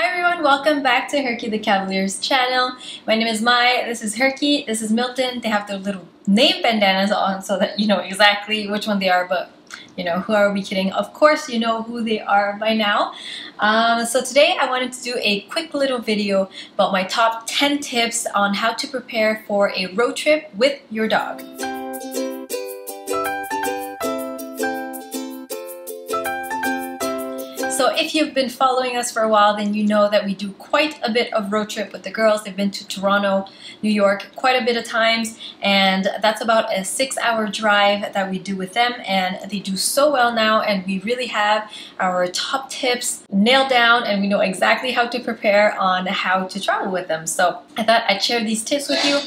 Hi everyone, welcome back to Herky the Cavalier's channel. My name is Mai, this is Herky, this is Milton. They have their little name bandanas on so that you know exactly which one they are, but you know, who are we kidding? Of course you know who they are by now. So today I wanted to do a quick little video about my top 10 tips on how to prepare for a road trip with your dog. So if you've been following us for a while, then you know that we do quite a bit of road trip with the girls. They've been to Toronto, New York quite a bit of times, and that's about a 6-hour drive that we do with them, and they do so well now, and we really have our top tips nailed down, and we know exactly how to prepare on how to travel with them. So I thought I'd share these tips with you.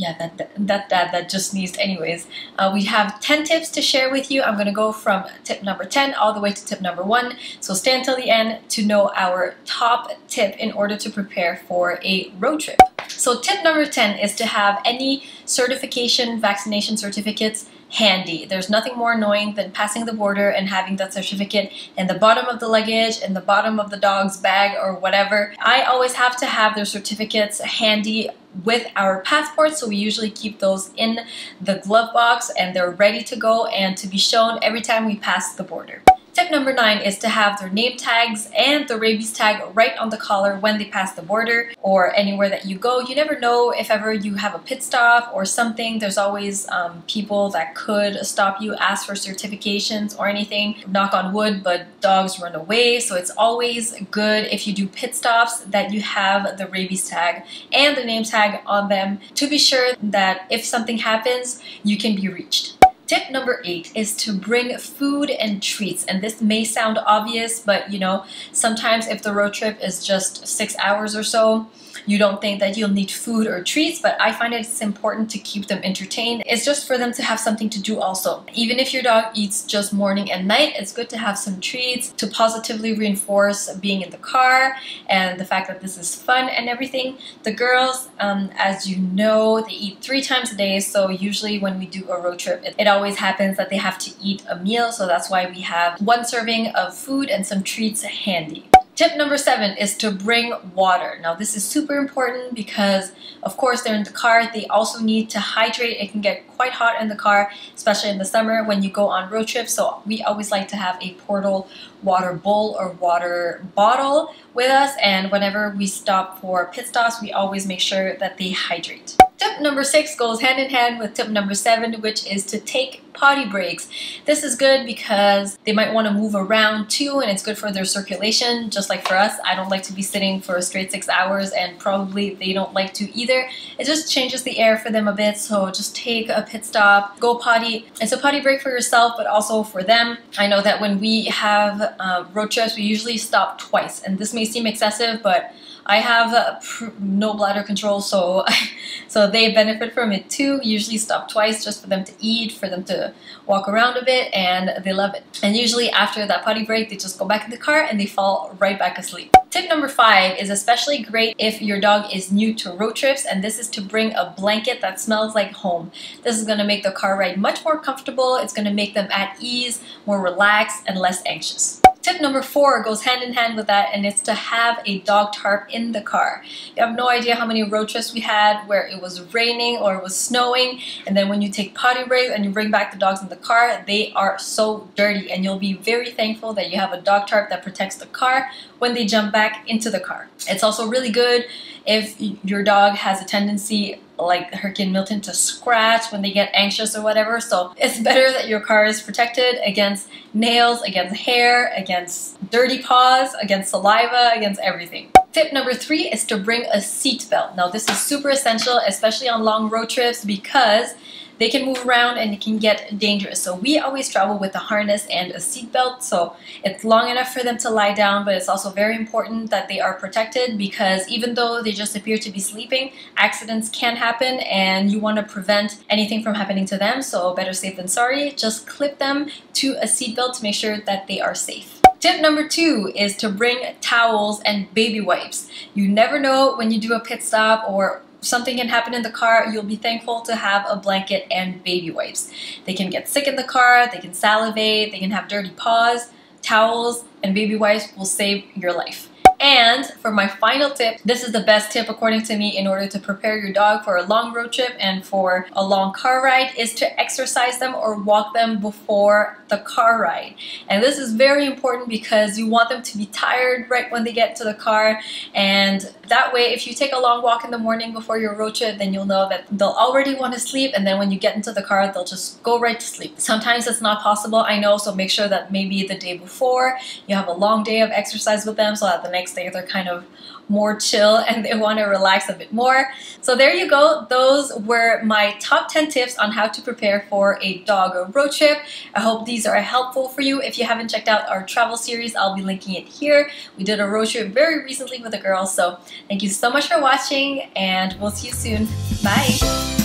Yeah, that just sneezed. Anyways, we have 10 tips to share with you. I'm going to go from tip number 10 all the way to tip number 1. So stay until the end to know our top tip in order to prepare for a road trip. So tip number 10 is to have any certification, vaccination certificates handy. There's nothing more annoying than passing the border and having that certificate in the bottom of the luggage, in the bottom of the dog's bag or whatever. I always have to have their certificates handy with our passports, so we usually keep those in the glove box and they're ready to go and to be shown every time we pass the border. Tip number 9 is to have their name tags and the rabies tag right on the collar when they pass the border or anywhere that you go. You never know if ever you have a pit stop or something. There's always people that could stop you, ask for certifications or anything. Knock on wood, but dogs run away. So it's always good if you do pit stops that you have the rabies tag and the name tag on them to be sure that if something happens, you can be reached. Tip number 8 is to bring food and treats, and this may sound obvious, but you know, sometimes if the road trip is just 6 hours or so, you don't think that you'll need food or treats, but I find it's important to keep them entertained. It's just for them to have something to do also. Even if your dog eats just morning and night, it's good to have some treats to positively reinforce being in the car and the fact that this is fun and everything. The girls, as you know, they eat 3 times a day, so usually when we do a road trip, it always happens that they have to eat a meal, so that's why we have 1 serving of food and some treats handy. Tip number 7 is to bring water. Now this is super important because of course they're in the car, they also need to hydrate. It can get quite hot in the car, especially in the summer when you go on road trips, so we always like to have a portable water bowl or water bottle with us, and whenever we stop for pit stops, we always make sure that they hydrate. Tip number 6 goes hand in hand with tip number 7, which is to take potty breaks. This is good because they might want to move around too, and it's good for their circulation, just like for us. I don't like to be sitting for a straight 6 hours, and probably they don't like to either. It just changes the air for them a bit, so just take a pit stop, go potty. It's a potty break for yourself, but also for them. I know that when we have road trips, we usually stop twice, and this may seem excessive, but I have no bladder control, so they benefit from it too. Usually stop twice just for them to eat, for them to walk around a bit, and they love it. And usually after that potty break, they just go back in the car and they fall right back asleep. Tip number 5 is especially great if your dog is new to road trips, and this is to bring a blanket that smells like home. This is going to make the car ride much more comfortable. It's going to make them at ease, more relaxed, and less anxious. Tip number 4 goes hand in hand with that, and it's to have a dog tarp in the car. You have no idea how many road trips we had where it was raining or it was snowing, and then when you take potty breaks and you bring back the dogs in the car, they are so dirty, and you'll be very thankful that you have a dog tarp that protects the car when they jump back into the car. It's also really good if your dog has a tendency like Herky and Milton to scratch when they get anxious or whatever, so it's better that your car is protected against nails, against hair, against dirty paws, against saliva, against everything. Tip number 3 is to bring a seatbelt. Now this is super essential, especially on long road trips, because they can move around and it can get dangerous. So we always travel with a harness and a seatbelt, so it's long enough for them to lie down, but it's also very important that they are protected, because even though they just appear to be sleeping, accidents can happen and you want to prevent anything from happening to them, so better safe than sorry. Just clip them to a seatbelt to make sure that they are safe. Tip number 2 is to bring towels and baby wipes. You never know when you do a pit stop or something can happen in the car, you'll be thankful to have a blanket and baby wipes. They can get sick in the car, they can salivate, they can have dirty paws. towels, and baby wipes will save your life. And for my final tip, this is the best tip according to me in order to prepare your dog for a long road trip and for a long car ride, is to exercise them or walk them before the car ride. And this is very important because you want them to be tired right when they get to the car, and that way if you take a long walk in the morning before your road trip, then you'll know that they'll already want to sleep, and then when you get into the car they'll just go right to sleep. Sometimes it's not possible, I know, so make sure that maybe the day before you have a long day of exercise with them so that the next day they're kind of more chill and they want to relax a bit more. So there you go, those were my top 10 tips on how to prepare for a dog or road trip. I hope these are helpful for you. If you haven't checked out our travel series, I'll be linking it here. We did a road trip very recently with the girls, so thank you so much for watching and we'll see you soon. Bye!